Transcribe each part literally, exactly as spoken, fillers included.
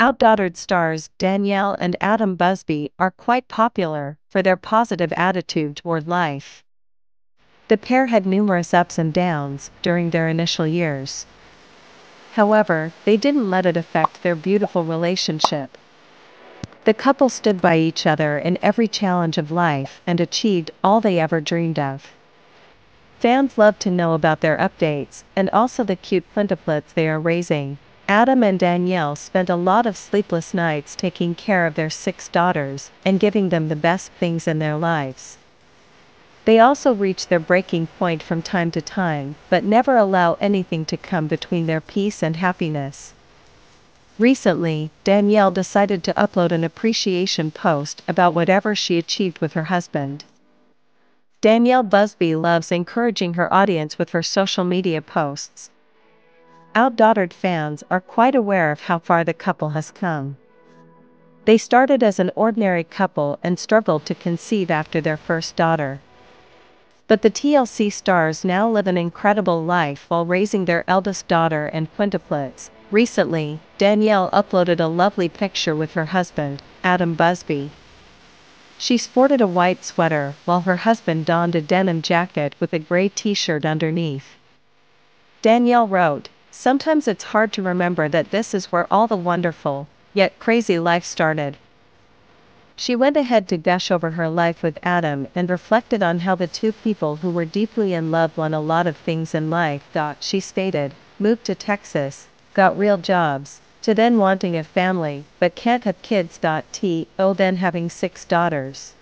OutDaughtered stars Danielle and Adam Busby are quite popular for their positive attitude toward life. The pair had numerous ups and downs during their initial years. However, they didn't let it affect their beautiful relationship. The couple stood by each other in every challenge of life and achieved all they ever dreamed of. Fans love to know about their updates and also the cute quintuplets they are raising. Adam and Danielle spent a lot of sleepless nights taking care of their six daughters and giving them the best things in their lives. They also reach their breaking point from time to time, but never allow anything to come between their peace and happiness. Recently, Danielle decided to upload an appreciation post about whatever she achieved with her husband. Danielle Busby loves encouraging her audience with her social media posts. OutDaughtered fans are quite aware of how far the couple has come. They started as an ordinary couple and struggled to conceive after their first daughter. But the T L C stars now live an incredible life while raising their eldest daughter and quintuplets. Recently, Danielle uploaded a lovely picture with her husband, Adam Busby. She sported a white sweater while her husband donned a denim jacket with a gray t-shirt underneath. Danielle wrote, "Sometimes it's hard to remember that this is where all the wonderful, yet crazy life started." She went ahead to gush over her life with Adam and reflected on how the two people who were deeply in love won a lot of things in life. She stated, "Moved to Texas, got real jobs, to then wanting a family, but can't have kids. To then having six daughters."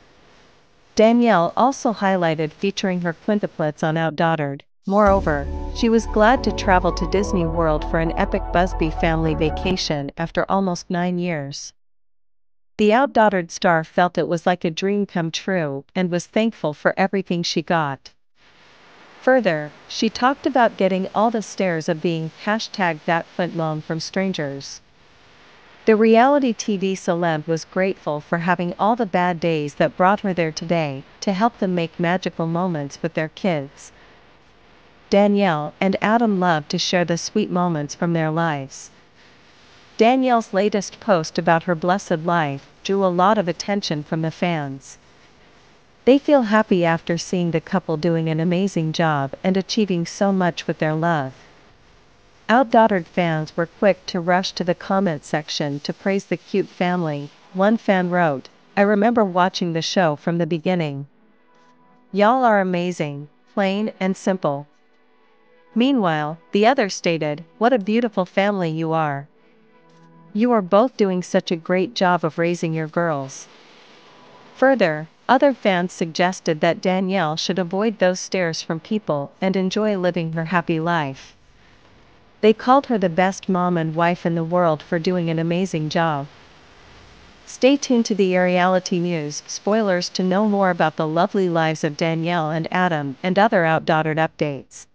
Danielle also highlighted featuring her quintuplets on OutDaughtered. Moreover, she was glad to travel to Disney World for an epic Busby family vacation after almost nine years. The OutDaughtered star felt it was like a dream come true and was thankful for everything she got. Further, she talked about getting all the stares of being hashtag that foot long from strangers. The reality T V celeb was grateful for having all the bad days that brought her there today to help them make magical moments with their kids. Danielle and Adam love to share the sweet moments from their lives. Danielle's latest post about her blessed life drew a lot of attention from the fans. They feel happy after seeing the couple doing an amazing job and achieving so much with their love. OutDaughtered fans were quick to rush to the comment section to praise the cute family. One fan wrote, "I remember watching the show from the beginning. Y'all are amazing, plain and simple." Meanwhile, the other stated, "What a beautiful family you are. You are both doing such a great job of raising your girls." Further, other fans suggested that Danielle should avoid those stares from people and enjoy living her happy life. They called her the best mom and wife in the world for doing an amazing job. Stay tuned to the ArealityNews spoilers to know more about the lovely lives of Danielle and Adam and other OutDaughtered updates.